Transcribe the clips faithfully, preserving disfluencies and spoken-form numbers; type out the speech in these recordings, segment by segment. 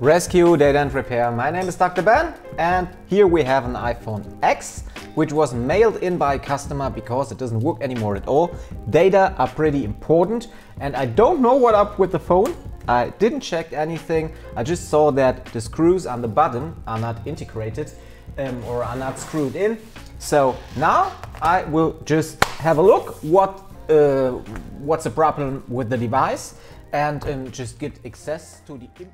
Rescue, they don't repair. My name is Doctor Ben, and here we have an iPhone X, which was mailed in by a customer because it doesn't work anymore at all. Data are pretty important, and I don't know what up with the phone. I didn't check anything. I just saw that the screws on the button are not integrated um, or are not screwed in. So now I will just have a look what uh, what's the problem with the device and um, just get access to the important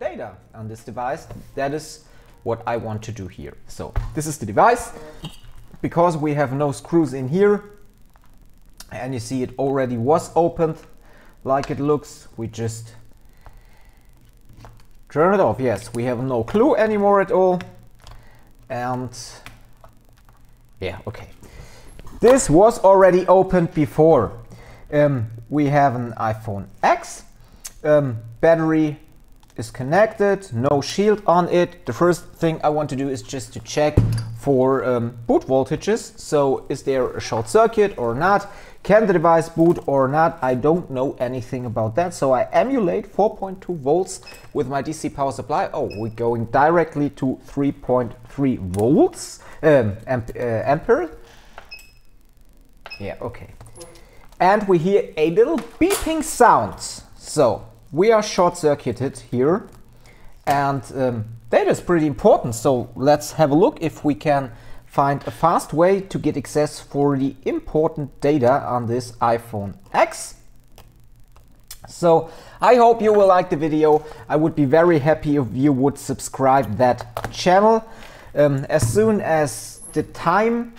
data on this device. That is what I want to do here. So this is the device. Because we have no screws in here, and you see it already was opened like it looks, we just turn it off. Yes, we have no clue anymore at all. And yeah, okay, this was already opened before. Um, we have an iPhone X, um, battery is connected, no shield on it. The first thing I want to do is just to check for um, boot voltages. So is there a short circuit or not? Can the device boot or not? I don't know anything about that. So I emulate four point two volts with my D C power supply. Oh, we're going directly to three point three volts, um, amp uh, ampere. Yeah, okay. And we hear a little beeping sound. So we are short-circuited here, and um, data is pretty important, so let's have a look if we can find a fast way to get access for the important data on this iPhone X. So I hope you will like the video. I would be very happy if you would subscribe that channel. Um, as soon as the time,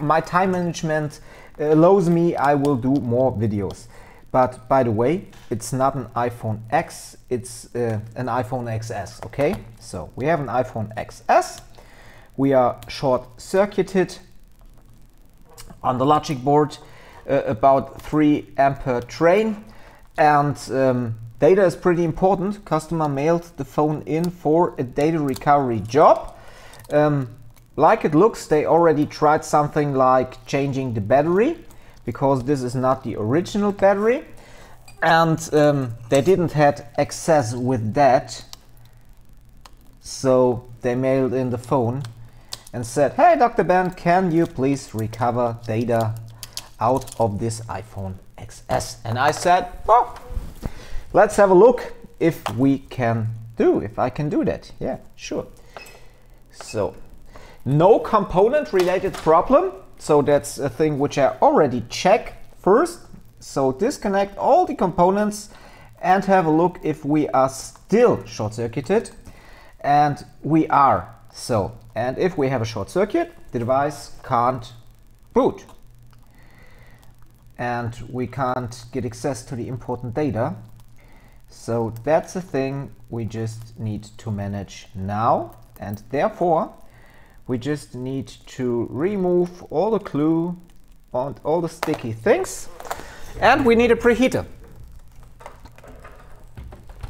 my time management allows me, I will do more videos. But by the way, it's not an iPhone X, it's uh, an iPhone X S, okay? So we have an iPhone X S. We are short-circuited on the logic board, uh, about three ampere train. And um, data is pretty important. Customer mailed the phone in for a data recovery job. Um, like it looks, they already tried something like changing the battery, because this is not the original battery, and um, they didn't had access with that, so they mailed in the phone and said, "Hey Doctor Ben, can you please recover data out of this iPhone X S?" And I said, "Oh, let's have a look if we can do, if I can do that." Yeah, sure. So no component related problem. So that's a thing which I already check first. So disconnect all the components and have a look if we are still short-circuited. And we are. So, and if we have a short circuit, the device can't boot. And we can't get access to the important data. So that's a thing we just need to manage now. And therefore, we just need to remove all the glue and all the sticky things, and we need a preheater.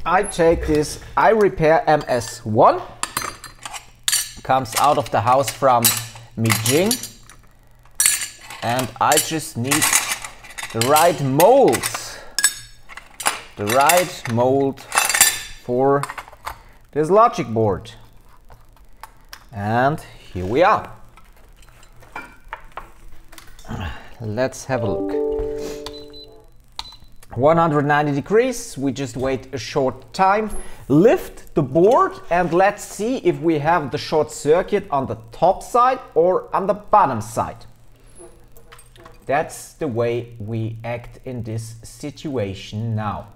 I take this iRepair M S one, comes out of the house from Mijing, and I just need the right mold, the right mold for this logic board. And here we are. Let's have a look. one hundred ninety degrees, we just wait a short time. Lift the board and let's see if we have the short circuit on the top side or on the bottom side. That's the way we act in this situation now.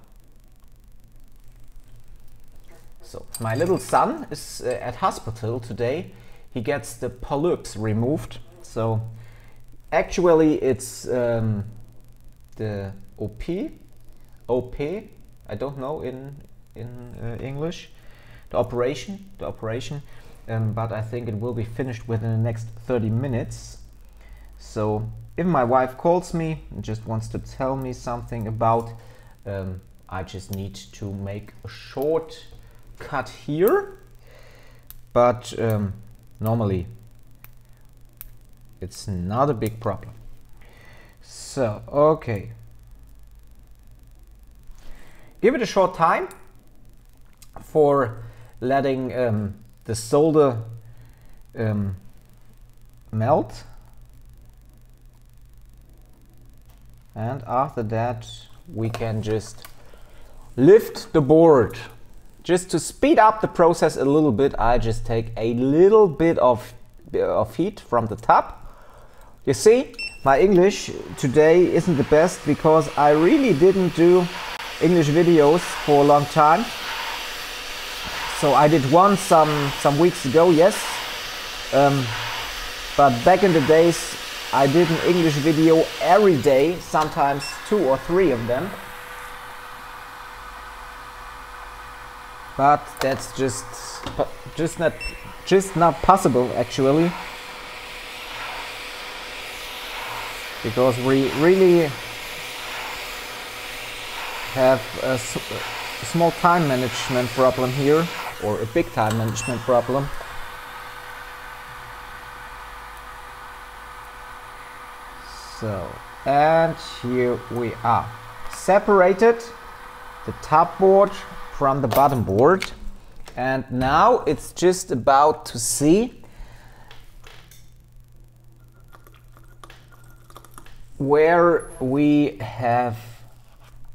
So, my little son is uh, at hospital today. He gets the polyps removed. So, actually it's um, the O P, O P, I don't know in, in uh, English, the operation, the operation, um, but I think it will be finished within the next thirty minutes. So, if my wife calls me and just wants to tell me something about, um, I just need to make a short cut here, but um, normally it's not a big problem. So, okay, give it a short time for letting um, the solder um, melt, and after that we can just lift the board. Just to speed up the process a little bit, I just take a little bit of, of heat from the top. You see, my English today isn't the best because I really didn't do English videos for a long time. So I did one some, some weeks ago, yes. Um, but back in the days, I did an English video every day, sometimes two or three of them. But that's just just not just not possible actually, because we really have a small time management problem here, or a big time management problem. So, and here we are, separated the top board from the bottom board, and now it's just about to see where we have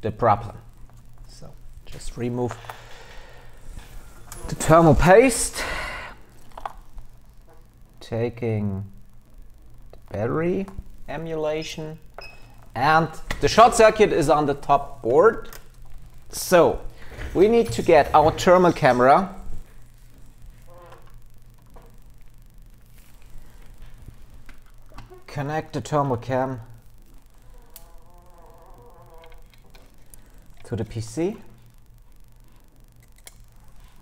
the problem. So just remove the thermal paste, taking the battery emulation, and the short circuit is on the top board. So we need to get our thermal camera . Connect the thermal cam to the P C,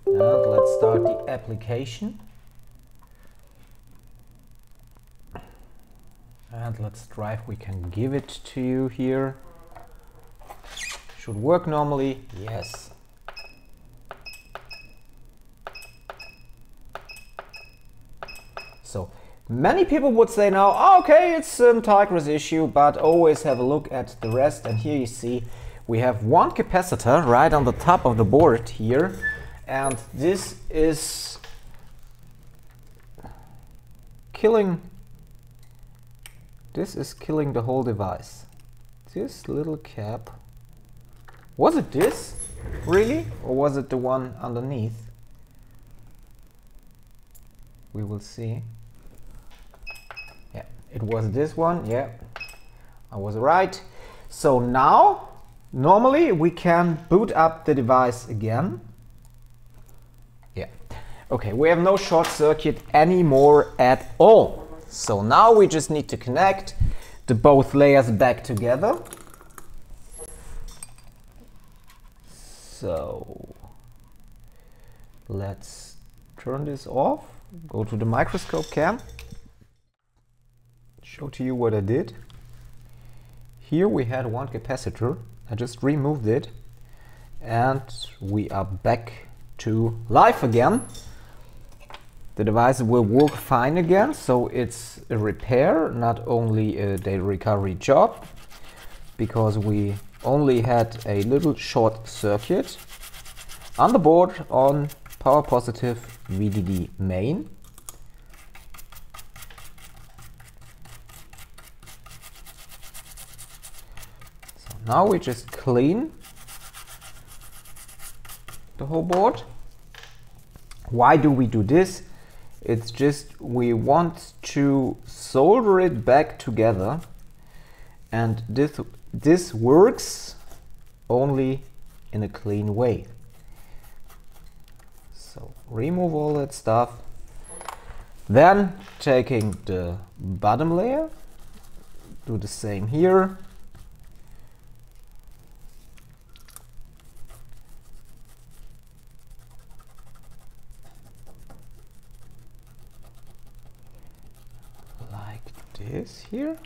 and let's start the application, and let's try if we can give it to you here. Should work normally, yes. So many people would say now, oh, okay, it's a um, Tigris issue, but always have a look at the rest. And here you see we have one capacitor right on the top of the board here, and this is killing this is killing the whole device. This little cap, was it this really, or was it the one underneath? We will see. Yeah, it was this one. Yeah, I was right. So now normally we can boot up the device again. Yeah, okay, we have no short circuit anymore at all. So now we just need to connect the both layers back together. So let's turn this off. Go to the microscope cam, show to you what I did. Here we had one capacitor, I just removed it, and we are back to life again. The device will work fine again, so it's a repair, not only a day recovery job, because we only had a little short circuit on the board on power positive V D D main. So now we just clean the whole board. Why do we do this? It's just we want to solder it back together, and this this works only in a clean way. Remove all that stuff, then taking the bottom layer, do the same here, like this here.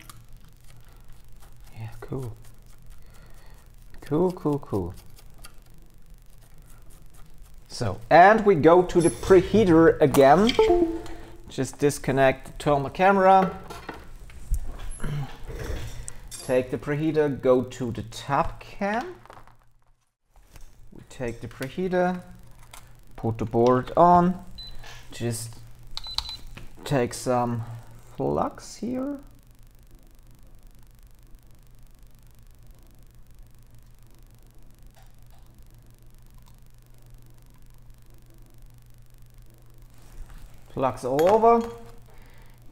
Yeah, cool, cool, cool, cool. So, and we go to the preheater again. Just disconnect the thermal camera. Take the preheater, go to the top cam. We take the preheater, put the board on, just take some flux here. Flux all over,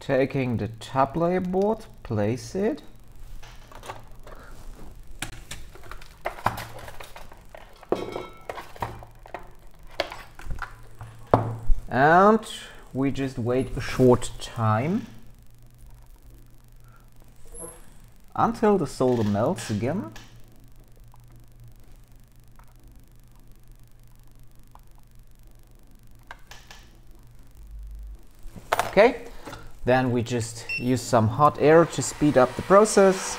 taking the top layer board, place it. And we just wait a short time until the solder melts again. Okay, then we just use some hot air to speed up the process.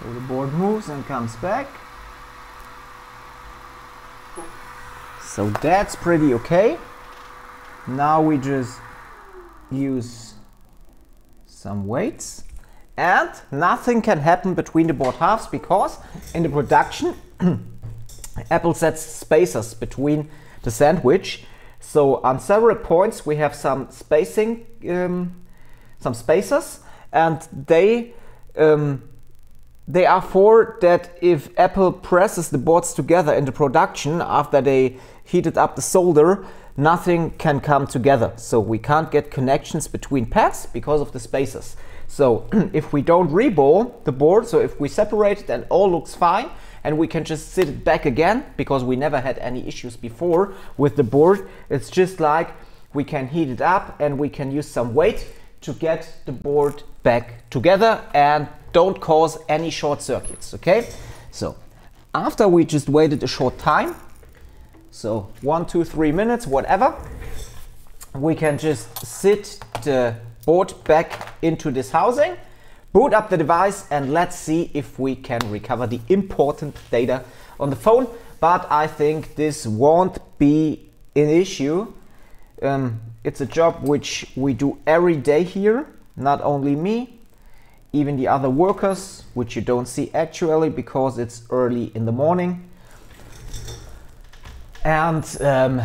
So the board moves and comes back. So that's pretty okay. Now we just use some weights, and nothing can happen between the board halves because in the production Apple sets spacers between the sandwich. So on several points we have some spacing, um, some spacers, and they um, They are for that if Apple presses the boards together in the production after they heated up the solder, nothing can come together. So we can't get connections between pads because of the spacers. So if we don't reball the board, so if we separate it and all looks fine, and we can just sit it back again, because we never had any issues before with the board. It's just like we can heat it up and we can use some weight to get the board back together and don't cause any short circuits, okay? So, after we just waited a short time, so one, two, three minutes, whatever, we can just sit the board back into this housing, boot up the device, and let's see if we can recover the important data on the phone. But I think this won't be an issue. Um, it's a job which we do every day here, not only me, even the other workers, which you don't see actually because it's early in the morning. And um,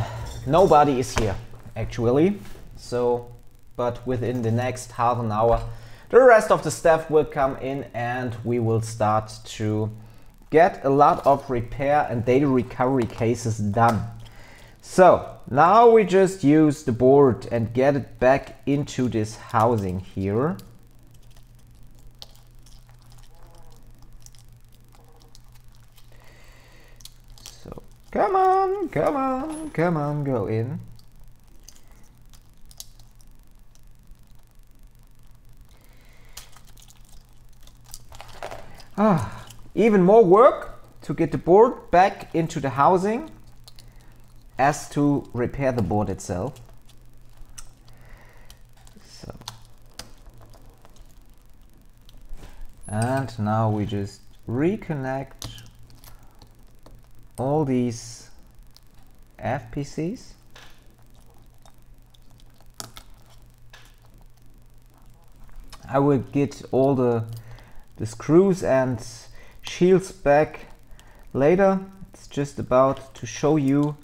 nobody is here actually. So, but within the next half an hour, the rest of the staff will come in and we will start to get a lot of repair and data recovery cases done. So now we just use the board and get it back into this housing here. Come on, come on, come on, go in. Ah, even more work to get the board back into the housing as to repair the board itself. So, and now we just reconnect all these F P Cs. I will get all the, the screws and shields back later. It's just about to show you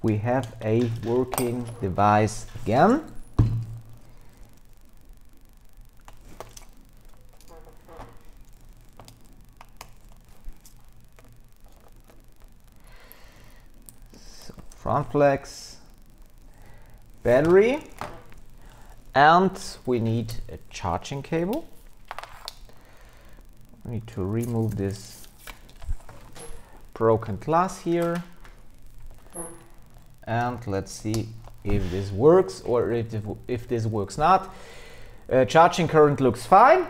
we have a working device again. Front flex, battery, and we need a charging cable. We need to remove this broken glass here, and let's see if this works or if, if this works not. Uh, charging current looks fine,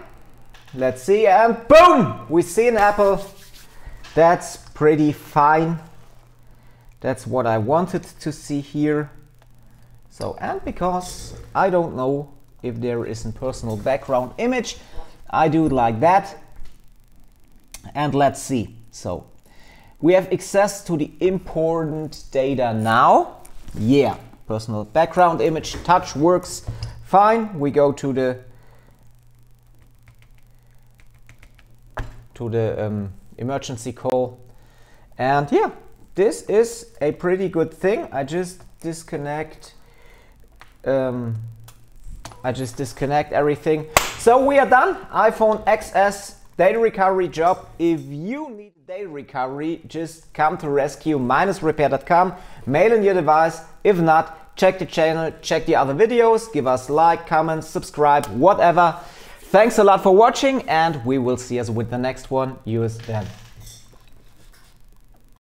Let's see, and boom! We see an apple. That's pretty fine. That's what I wanted to see here. So, and because I don't know if there is a personal background image, I do it like that. And let's see. So, we have access to the important data now. Yeah, personal background image, touch works fine. We go to the to the um, emergency call. And yeah, this is a pretty good thing. I just disconnect um, I just disconnect everything. So we are done. iPhone X S data recovery job. If you need data recovery, just come to rescue dash repair dot com, mail in your device. If not, check the channel, check the other videos, give us like, comment, subscribe, whatever. Thanks a lot for watching, and we will see us with the next one. Yours, Ben.